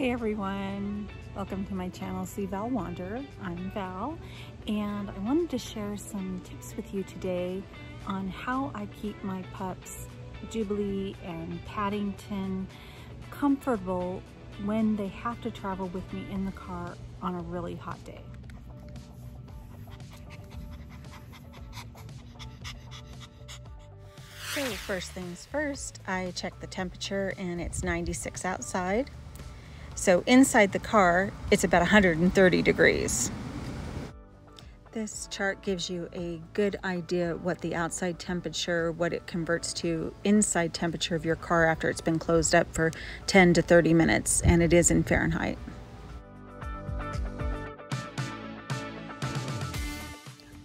Hey everyone, welcome to my channel SeeValWander. I'm Val and I wanted to share some tips with you today on how I keep my pups Jubilee and Paddington comfortable when they have to travel with me in the car on a really hot day. So first things first, I check the temperature and it's 96 outside. So inside the car, it's about 130 degrees. This chart gives you a good idea what the outside temperature, what it converts to inside temperature of your car after it's been closed up for 10 to 30 minutes, and it is in Fahrenheit.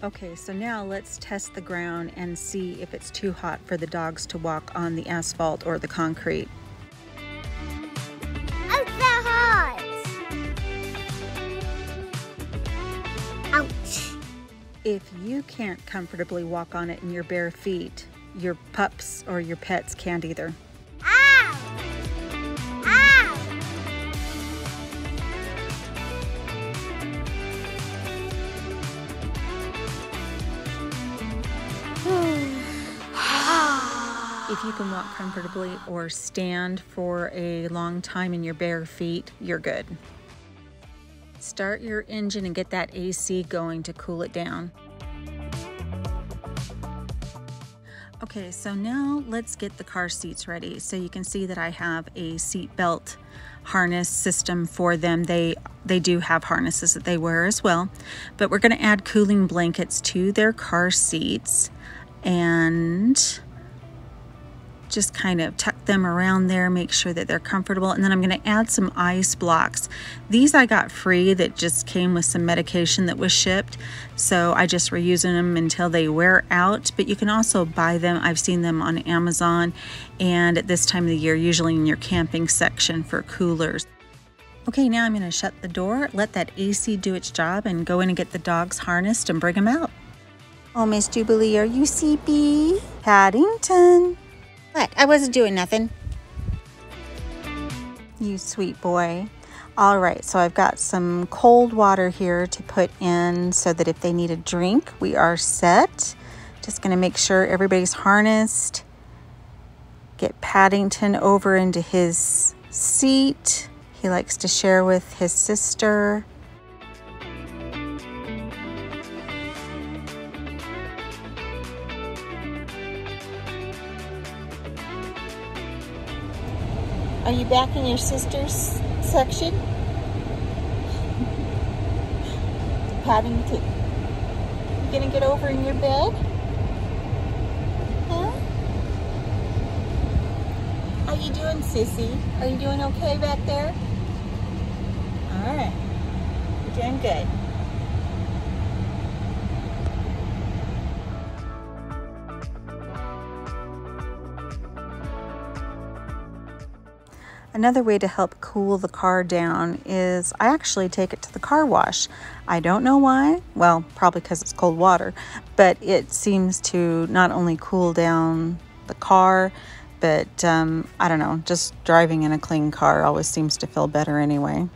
Okay, so now let's test the ground and see if it's too hot for the dogs to walk on the asphalt or the concrete. If you can't comfortably walk on it in your bare feet, your pups or your pets can't either. Ow! Ow! If you can walk comfortably or stand for a long time in your bare feet, you're good. Start your engine and get that AC going to cool it down. Okay, so now let's get the car seats ready. So you can see that I have a seat belt harness system for them. They do have harnesses that they wear as well, but we're gonna add cooling blankets to their car seats and just kind of tuck them around there, make sure that they're comfortable. And then I'm gonna add some ice blocks. These I got free, that just came with some medication that was shipped. So I just reusing them until they wear out, but you can also buy them. I've seen them on Amazon, and at this time of the year, usually in your camping section for coolers. Okay, now I'm gonna shut the door, let that AC do its job, and go in and get the dogs harnessed and bring them out. Oh, Miss Jubilee, are you sleepy? Paddington. What? I wasn't doing nothing. You sweet boy. All right, so I've got some cold water here to put in so that if they need a drink, we are set. Just gonna make sure everybody's harnessed. Get Paddington over into his seat. He likes to share with his sister. Are you back in your sister's section? Paddington, you gonna get over in your bed? Huh? How you doing, sissy? Are you doing okay back there? All right, you're doing good. Another way to help cool the car down is I actually take it to the car wash. I don't know why. Well, probably because it's cold water, but it seems to not only cool down the car, but I don't know, just driving in a clean car always seems to feel better anyway.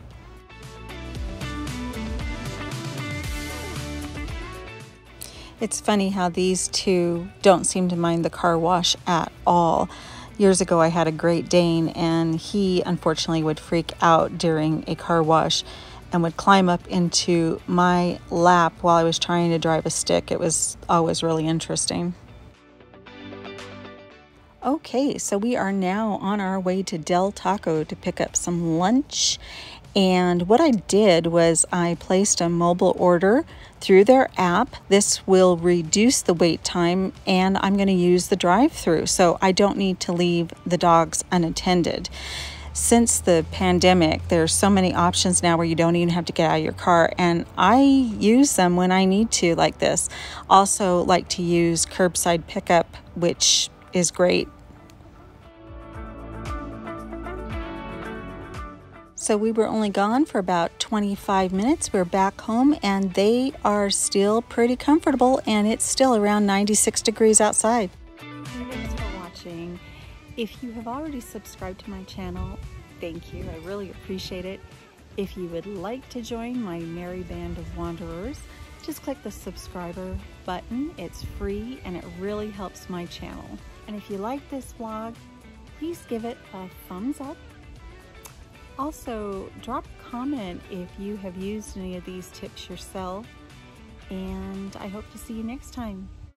It's funny how these two don't seem to mind the car wash at all. Years ago, I had a Great Dane, and he unfortunately would freak out during a car wash and would climb up into my lap while I was trying to drive a stick. It was always really interesting. Okay, so we are now on our way to Del Taco to pick up some lunch. And what I did was I placed a mobile order through their app. This will reduce the wait time, and I'm going to use the drive-through, so I don't need to leave the dogs unattended. Since the pandemic, there's so many options now where you don't even have to get out of your car, and I use them when I need to, like this. Also like to use curbside pickup, which is great. So we were only gone for about 25 minutes. We're back home and they are still pretty comfortable, and it's still around 96 degrees outside. Thanks for watching. If you have already subscribed to my channel, thank you. I really appreciate it. If you would like to join my merry band of wanderers, just click the subscriber button. It's free and it really helps my channel. And if you like this vlog, please give it a thumbs up. Also, drop a comment if you have used any of these tips yourself. And I hope to see you next time.